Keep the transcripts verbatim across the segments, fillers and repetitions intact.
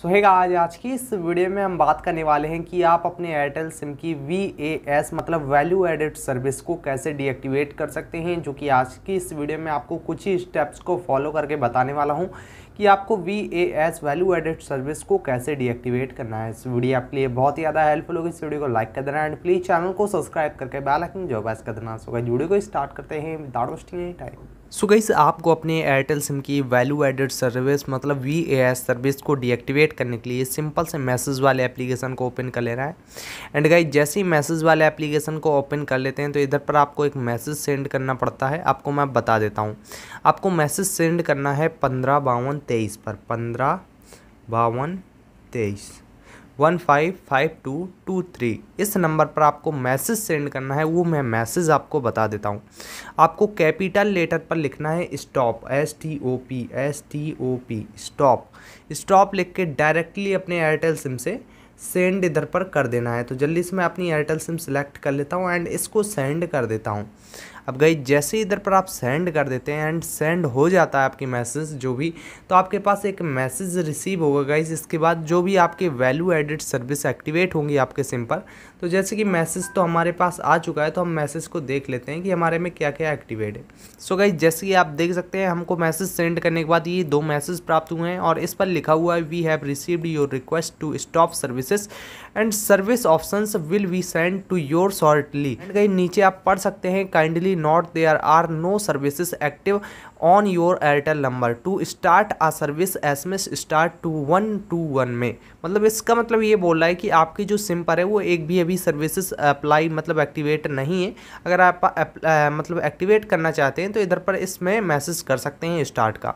सो hey guys, आज की इस वीडियो में हम बात करने वाले हैं कि आप अपने एयरटेल सिम की वी ए एस मतलब वैल्यू एडेड सर्विस को कैसे डीएक्टिवेट कर सकते हैं, जो कि आज की इस वीडियो में आपको कुछ ही स्टेप्स को फॉलो करके बताने वाला हूं कि आपको V A S value added service को कैसे डीएक्टिवेट करना है। इस वीडियो आपके लिए बहुत ही ज़्यादा हेल्पफुल होगी। इस वीडियो को लाइक कर देना एंड प्लीज़ चैनल को सब्सक्राइब करके बेल आइकन जो प्रेस कर देना। सो गाइस, वीडियो को स्टार्ट करते हैं without wasting time. So guys, आपको अपने एयरटेल सिम की वैल्यू एडेड सर्विस मतलब वी ए एस सर्विस को डीएक्टिवेट करने के लिए सिंपल से मैसेज वाले एप्लीकेशन को ओपन कर लेना है। एंड गाइस, जैसे ही मैसेज वाले एप्लीकेशन को ओपन कर लेते हैं तो इधर पर आपको एक मैसेज सेंड करना पड़ता है। आपको मैं बता देता हूँ, आपको मैसेज सेंड करना है पंद्रह बावन तेईस पर, पंद्रह बावन तेईस one five five two two three इस नंबर पर आपको मैसेज सेंड करना है। वो मैं मैसेज आपको बता देता हूँ। आपको कैपिटल लेटर पर लिखना है stop, S T O P, S T O P stop. Stop लिख के डायरेक्टली अपने एयरटेल सिम से सेंड इधर पर कर देना है। तो जल्दी से मैं अपनी एयरटेल सिम सेलेक्ट कर लेता हूँ एंड इसको सेंड कर देता हूँ। अब गाइस, जैसे ही इधर पर आप सेंड कर देते हैं एंड सेंड हो जाता है आपकी मैसेज जो भी, तो आपके पास एक मैसेज रिसीव होगा गाइस। इसके बाद जो भी आपके वैल्यू एडेड सर्विस एक्टिवेट होंगी आपके सिम पर, तो जैसे कि मैसेज तो हमारे पास आ चुका है, तो हम मैसेज को देख लेते हैं कि हमारे में क्या क्या एक्टिवेट है। सो गाइस, जैसे कि आप देख सकते हैं, हमको मैसेज सेंड करने के बाद ये दो मैसेज प्राप्त हुए हैं और इस पर लिखा हुआ है we have received your request to stop service and service options will be send to your shortly. And guys, नीचे आप पढ़ सकते हैं kindly note there are no services active on your Airtel number to start a service S M S start to one two one में। मतलब इसका मतलब ये बोल रहा है कि आपकी जो सिम पर है वो एक भी अभी सर्विसेज अप्लाई मतलब एक्टिवेट नहीं है। अगर आप अप, आ, मतलब एक्टिवेट करना चाहते हैं तो इधर पर इसमें मैसेज कर सकते हैं स्टार्ट का,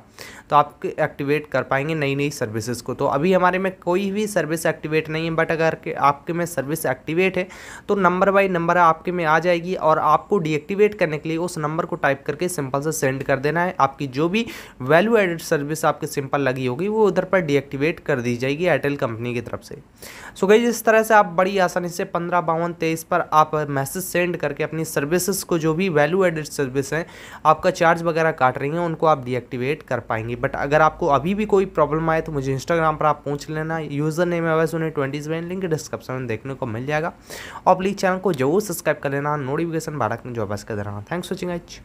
तो आप एक्टिवेट कर पाएंगे नई नई सर्विसेज को। तो अभी हमारे में कोई भी सर्विस एक्टिवेट नहीं है, बट अगर के आपके में सर्विस एक्टिवेट है तो नंबर बाई नंबर आपके में आ जाएगी और आपको डीएक्टिवेट करने के लिए उस नंबर को टाइप करके सिंपल से सेंड कर देना है। आपकी जो भी वैल्यू एडेड सर्विस आपके सिंपल लगी होगी वो उधर पर डीएक्टिवेट कर दी जाएगी एयरटेल कंपनी की तरफ से। सो गाइस, इस तरह से आप बड़ी आसानी से पंद्रह बावन तेईस पर आप मैसेज सेंड करके अपनी सर्विसेज को, जो भी वैल्यू एडेड सर्विस हैं आपका चार्ज वगैरह काट रही हैं, उनको आप डीएक्टिवेट कर पाएंगे। बट अगर आपको अभी भी कोई प्रॉब्लम आए तो मुझे इंस्टाग्राम पर आप पूछ लेना। यूजर नेम है वैसे उन्हें ट्वेंटी सेवन लिंक डिस्क्रिप्शन में देखने को मिल जाएगा। और प्लीज चैनल को जरूर सब्सक्राइब कर लेना, नोटिफिकेशन बारह जो बस कर देना। Thanks for watching.